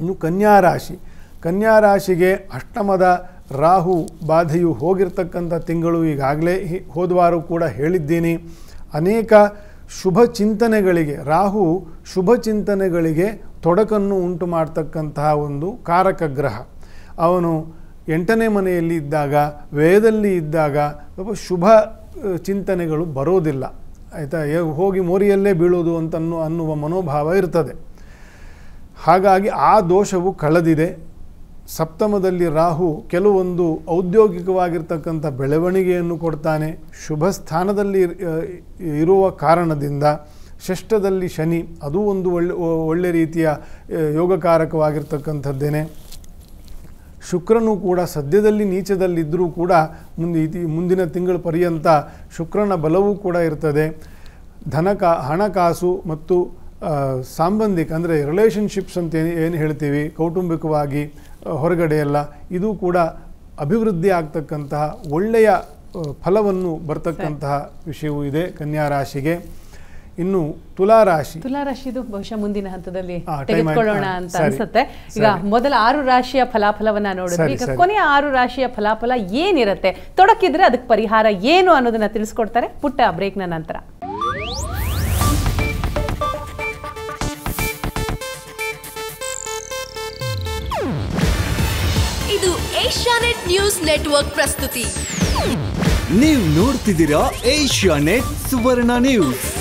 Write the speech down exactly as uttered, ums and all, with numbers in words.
ಇನ್ನು ಕನ್ಯಾ ರಾಶಿ ಕನ್ಯಾ ರಾಶಿಗೆ ಅಷ್ಟಮದ ರಾಹು ಬಾಧೆಯು ಹೋಗಿರ್ತಕ್ಕಂಥ ತಿಂಗಳು ಈಗಾಗಲೇ ಹೋದವಾರು ಕೂಡ ಹೇಳಿದ್ದೀನಿ. ಅನೇಕ ಶುಭ ಚಿಂತನೆಗಳಿಗೆ ರಾಹು ಶುಭ ಚಿಂತನೆಗಳಿಗೆ ತೊಡಕನ್ನು ಉಂಟು ಮಾಡತಕ್ಕಂತಹ ಒಂದು ಕಾರಕ ಗ್ರಹ. ಅವನು ಎಂಟನೇ ಮನೆಯಲ್ಲಿ ಇದ್ದಾಗ ವ್ಯಯದಲ್ಲಿ ಇದ್ದಾಗ ಶುಭ ಚಿಂತನೆಗಳು ಬರೋದಿಲ್ಲ, ಆಯಿತಾ. ಹೋಗಿ ಮೋರಿಯಲ್ಲೇ ಬೀಳೋದು ಅಂತನ್ನು ಅನ್ನುವ ಮನೋಭಾವ ಇರ್ತದೆ. ಹಾಗಾಗಿ ಆ ದೋಷವು ಕಳೆದಿದೆ. ಸಪ್ತಮದಲ್ಲಿ ರಾಹು ಕೆಲವೊಂದು ಔದ್ಯೋಗಿಕವಾಗಿರ್ತಕ್ಕಂಥ ಬೆಳವಣಿಗೆಯನ್ನು ಕೊಡ್ತಾನೆ. ಶುಭ ಸ್ಥಾನದಲ್ಲಿ ಇರುವ ಕಾರಣದಿಂದ ಷಷ್ಠದಲ್ಲಿ ಶನಿ, ಅದು ಒಂದು ಒಳ್ಳೆ ಒಳ್ಳೆ ರೀತಿಯ ಯೋಗಕಾರಕವಾಗಿರ್ತಕ್ಕಂಥದ್ದೇನೆ. ಶುಕ್ರನು ಕೂಡ ಸದ್ಯದಲ್ಲಿ ನೀಚದಲ್ಲಿದ್ದರೂ ಕೂಡ ಮುಂದೆ ಮುಂದಿನ ತಿಂಗಳ ಪರ್ಯಂತ ಶುಕ್ರನ ಬಲವೂ ಕೂಡ ಇರ್ತದೆ. ಧನಕ ಹಣಕಾಸು ಮತ್ತು ಸಾಂಬಂಧಿಕ ಅಂದರೆ ರಿಲೇಷನ್ಶಿಪ್ಸ್ ಅಂತ ಏನು ಹೇಳ್ತೀವಿ, ಕೌಟುಂಬಿಕವಾಗಿ ಹೊರಗಡೆಯಲ್ಲ, ಇದು ಕೂಡ ಅಭಿವೃದ್ಧಿ ಆಗ್ತಕ್ಕಂತಹ ಒಳ್ಳೆಯ ಫಲವನ್ನು ಬರ್ತಕ್ಕಂತಹ ವಿಷಯವೂ ಇದೆ ಕನ್ಯಾ ರಾಶಿಗೆ. ಇನ್ನು ತುಲಾರಾಶಿ ತುಲಾರಾಶಿದು ಬಹುಶಃ ಮುಂದಿನ ಹಂತದಲ್ಲಿ ತೆಗೆದುಕೊಳ್ಳೋಣ ಅಂತ ಅನ್ಸುತ್ತೆ. ಈಗ ಮೊದಲ ಆರು ರಾಶಿಯ ಫಲಾಫಲವನ್ನ ನೋಡಿದ್ವಿ. ಈಗ ಕೊನೆಯ ಆರು ರಾಶಿಯ ಫಲಾಫಲ ಏನಿರುತ್ತೆ, ತೊಡಕಿದ್ರೆ ಅದಕ್ಕೆ ಪರಿಹಾರ ಏನು ಅನ್ನೋದನ್ನ ತಿಳಿಸ್ಕೊಡ್ತಾರೆ ಪುಟ್ಟ ಬ್ರೇಕ್ನ ನಂತರ. ಇದು ಏಷ್ಯಾನೆಟ್ ನ್ಯೂಸ್ ನೆಟ್ವರ್ಕ್ ಪ್ರಸ್ತುತಿ. ನೀವು ನೋಡ್ತಿದ್ದೀರಾ ಏಷ್ಯಾನೆಟ್ ಸುವರ್ಣ ನ್ಯೂಸ್.